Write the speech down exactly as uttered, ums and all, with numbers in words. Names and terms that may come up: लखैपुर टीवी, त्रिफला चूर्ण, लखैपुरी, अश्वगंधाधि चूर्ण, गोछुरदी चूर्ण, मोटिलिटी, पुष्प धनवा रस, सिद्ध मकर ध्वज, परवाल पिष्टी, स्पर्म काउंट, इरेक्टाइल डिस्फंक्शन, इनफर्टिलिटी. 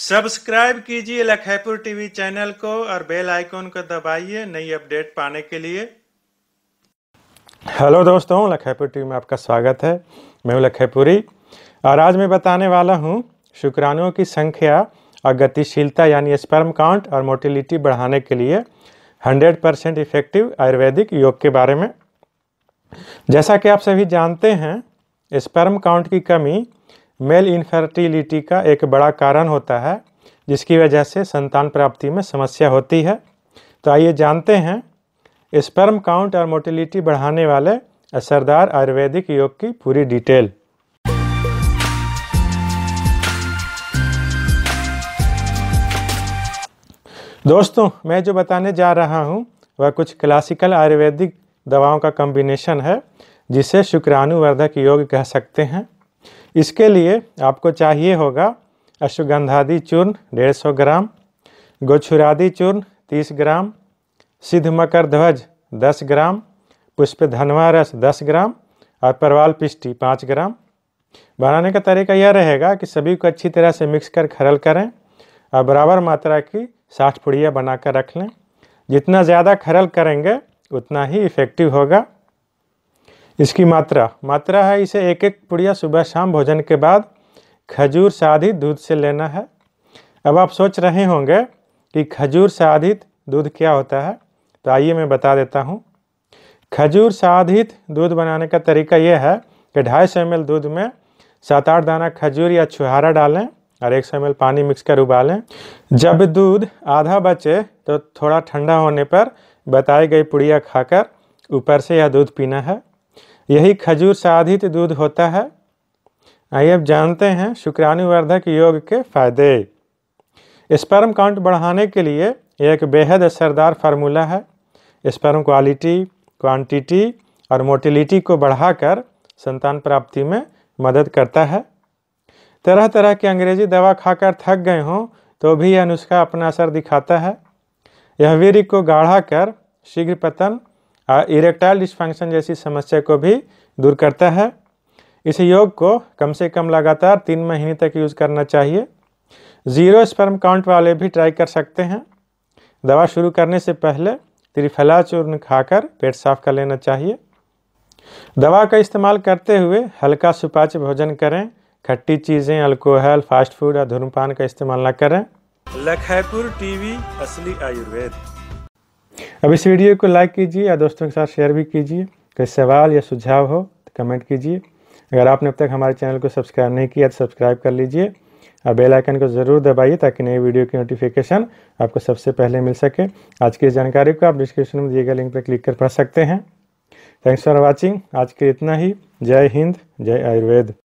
Subscribe कीजिए लखैपुर टीवी channel को और बेल आइकॉन को दबाइए नई अपडेट पाने के लिए। हेलो दोस्तों, लखैपुर टीवी में आपका स्वागत है। मैं हूँ लखैपुरी और आज मैं बताने वाला हूँ शुक्राणुओं की संख्या और गतिशीलता यानी स्पर्म काउंट और मोटिलिटी बढ़ाने के लिए हंड्रेड परसेंट इफेक्टिव आयुर्वेदिक योग के बारे में। जैसा कि आप सभी जानते हैं, स्पर्म काउंट की कमी मेल इनफर्टिलिटी का एक बड़ा कारण होता है, जिसकी वजह से संतान प्राप्ति में समस्या होती है। तो आइए जानते हैं स्पर्म काउंट और मोटिलिटी बढ़ाने वाले असरदार आयुर्वेदिक योग की पूरी डिटेल। दोस्तों, मैं जो बताने जा रहा हूँ वह कुछ क्लासिकल आयुर्वेदिक दवाओं का कॉम्बिनेशन है, जिसे शुक्राणुवर्धक योग कह सकते हैं। इसके लिए आपको चाहिए होगा अश्वगंधाधि चूर्ण डेढ़ सौ ग्राम, गोछुरदी चूर्ण तीस ग्राम, सिद्ध मकर ध्वज दस ग्राम, पुष्प धनवा रस दस ग्राम और परवाल पिष्टी पाँच ग्राम। बनाने का तरीका यह रहेगा कि सभी को अच्छी तरह से मिक्स कर खरल करें और बराबर मात्रा की साठ पुड़ियाँ बनाकर रख लें। जितना ज़्यादा खरल करेंगे उतना ही इफ़ेक्टिव होगा। इसकी मात्रा मात्रा है, इसे एक एक पुड़िया सुबह शाम भोजन के बाद खजूर साधित दूध से लेना है। अब आप सोच रहे होंगे कि खजूर साधित दूध क्या होता है, तो आइए मैं बता देता हूँ। खजूर साधित दूध बनाने का तरीका यह है कि ढाई सौ एम एल दूध में सात आठ दाना खजूर या छुहारा डालें और एक सौ एम एल पानी मिक्स कर उबालें। जब दूध आधा बचे तो थोड़ा ठंडा होने पर बताई गई पुड़िया खाकर ऊपर से यह दूध पीना है। यही खजूर साधित दूध होता है। आइए अब जानते हैं शुक्राणुवर्धक योग के फायदे। स्पर्म काउंट बढ़ाने के लिए एक बेहद असरदार फार्मूला है। स्पर्म क्वालिटी, क्वांटिटी और मोटिलिटी को बढ़ाकर संतान प्राप्ति में मदद करता है। तरह तरह की अंग्रेजी दवा खाकर थक गए हों तो भी यह नुस्खा अपना असर दिखाता है। यह वीर्य को गाढ़ा कर शीघ्र पतन और इरेक्टाइल डिस्फंक्शन जैसी समस्या को भी दूर करता है। इस योग को कम से कम लगातार तीन महीने तक यूज़ करना चाहिए। ज़ीरो स्पर्म काउंट वाले भी ट्राई कर सकते हैं। दवा शुरू करने से पहले त्रिफला चूर्ण खाकर पेट साफ कर लेना चाहिए। दवा का इस्तेमाल करते हुए हल्का सुपाच्य भोजन करें। खट्टी चीज़ें, अल्कोहल, फास्ट फूड और धूम्रपान का इस्तेमाल न करें। लखैपुर टीवी, असली आयुर्वेद। अब इस वीडियो को लाइक कीजिए और दोस्तों के साथ शेयर भी कीजिए। कोई सवाल या सुझाव हो तो कमेंट कीजिए। अगर आपने अब तक हमारे चैनल को सब्सक्राइब नहीं किया तो सब्सक्राइब कर लीजिए और बेल आइकन को ज़रूर दबाइए ताकि नई वीडियो की नोटिफिकेशन आपको सबसे पहले मिल सके। आज की इस जानकारी को आप डिस्क्रिप्शन में दिए गए लिंक पर क्लिक कर पढ़ सकते हैं। Thanks for watching. आज के इतना ही। जय हिंद, जय आयुर्वेद।